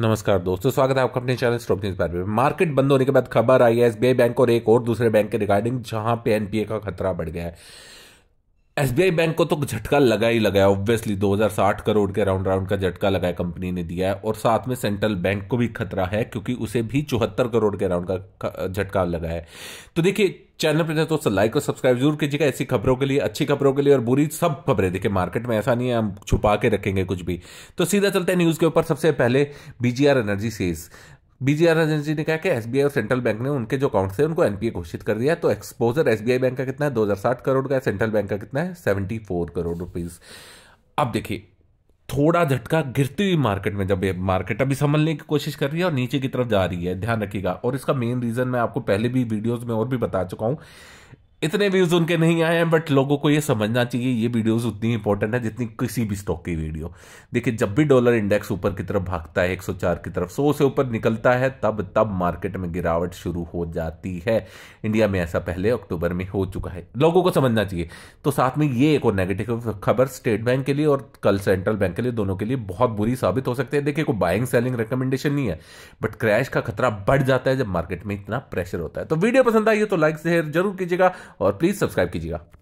नमस्कार दोस्तों, स्वागत है आपका अपने चैनल स्टॉक न्यूज़ पर। मार्केट बंद होने के बाद खबर आई है एसबीआई बैंक और एक और दूसरे बैंक के रिगार्डिंग, जहां पे एनपीए का खतरा बढ़ गया है। एसबीआई बैंक को तो झटका लगा ही लगा है, ऑब्वियसली 2060 करोड़ के राउंड का झटका लगा है कंपनी ने दिया है, और साथ में सेंट्रल बैंक को भी खतरा है क्योंकि उसे भी 74 करोड़ के राउंड का झटका लगा है। तो देखिए, चैनल पर दोस्तों लाइक और सब्सक्राइब जरूर कीजिएगा ऐसी खबरों के लिए, अच्छी खबरों के लिए, और बुरी सब खबरें। देखिए मार्केट में ऐसा नहीं है हम छुपा के रखेंगे कुछ भी। तो सीधा चलते हैं न्यूज़ के ऊपर। सबसे पहले BGR energy says, BGR energy ने कहा कि एसबीआई और सेंट्रल बैंक ने उनके जो अकाउंट थे उनको एनपीए घोषित कर दिया। तो एक्सपोजर एसबीआई बैंक का कितना है, 2060 करोड़ का है, सेंट्रल बैंक का कितना है, 74 करोड़ रुपीज़। अब देखिए, थोड़ा झटका गिरती हुई मार्केट में, जब ये मार्केट अभी संभलने की कोशिश कर रही है और नीचे की तरफ जा रही है, ध्यान रखिएगा। और इसका मेन रीज़न मैं आपको पहले भी वीडियोस में और भी बता चुका हूँ, इतने व्यूज़ उनके नहीं आए हैं, बट लोगों को ये समझना चाहिए ये वीडियोस उतनी इंपॉर्टेंट है जितनी किसी भी स्टॉक की वीडियो। देखिए, जब भी डॉलर इंडेक्स ऊपर की तरफ भागता है, 104 की तरफ 100 से ऊपर निकलता है, तब मार्केट में गिरावट शुरू हो जाती है। इंडिया में ऐसा पहले अक्टूबर में हो चुका है, लोगों को समझना चाहिए। तो साथ में ये एक और नेगेटिव खबर स्टेट बैंक के लिए और कल सेंट्रल बैंक के लिए, दोनों के लिए बहुत बुरी साबित हो सकती है। देखिए, कोई बाइंग सेलिंग रिकमेंडेशन नहीं है, बट क्रैश का खतरा बढ़ जाता है जब मार्केट में इतना प्रेशर होता है। तो वीडियो पसंद आई है तो लाइक शेयर जरूर कीजिएगा और प्लीज सब्सक्राइब कीजिएगा।